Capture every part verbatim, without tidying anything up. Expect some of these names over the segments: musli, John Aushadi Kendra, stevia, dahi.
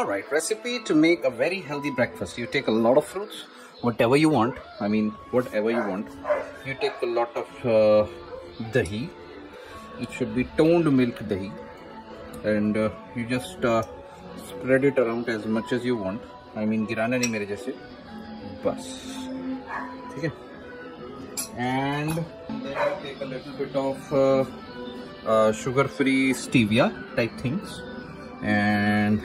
Alright, recipe to make a very healthy breakfast. You take a lot of fruits, whatever you want. I mean, whatever you want. You take a lot of uh, dahi. It should be toned milk dahi. And uh, you just uh, spread it around as much as you want. I mean, girana nahi mere jaise. Bas. Okay. And then you take a little bit of uh, uh, sugar-free stevia type things. And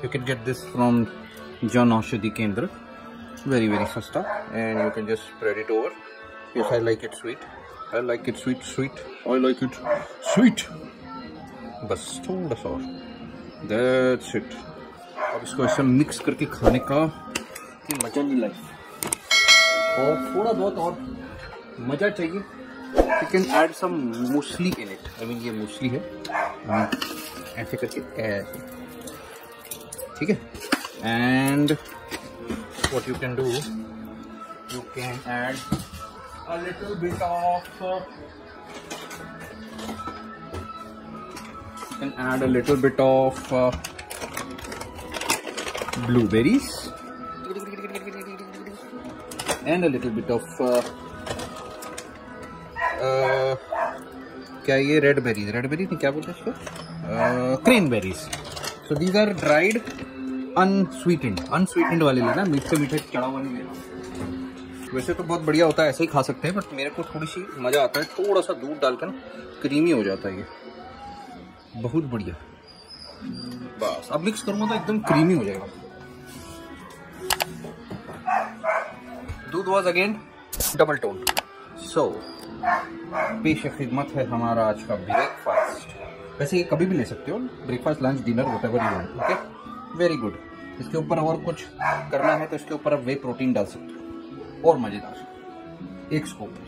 you can get this from John Aushadi Kendra. Very, very sasta. And you can just spread it over. Yes, I like it sweet. I like it sweet, sweet. I like it sweet. बस थोड़ा सा और. That's it. अब इसको ऐसे mix करके खाने का मजा नहीं लाइफ. और थोड़ा बहुत और मजा चाहिए. You can add some musli in it. I mean ये musli है. ऐसे करके ऐसे. ठीक है. And what you can do, you can add a little bit of. Uh, And add a little bit of uh, blueberries and a little bit of uh, uh, क्या ये red berries? Red berries नहीं क्या बोलते हैं इसको? Cranberries. So these are dried, unsweetened. Unsweetened वाले लेना, मीठे मीठे चढ़ा हुआ नहीं लेना. वैसे तो बहुत बढ़िया होता है, ऐसे ही खा सकते हैं. But मेरे को थोड़ी सी मजा आता है, थोड़ा सा दूध डालकर creamy हो जाता है ये. बहुत बढ़िया. बस अब मिक्स करूंगा तो एकदम क्रीमी हो जाएगा. दूध was again double tone. So पेश खिदमत है हमारा आज का ब्रेकफास्ट. वैसे ये कभी भी ले सकते हो, breakfast, lunch, dinner, whatever you want. Okay, very good. इसके ऊपर और कुछ करना है तो इसके ऊपर आप वे प्रोटीन डाल सकते हो और मजेदार. एक स्कूप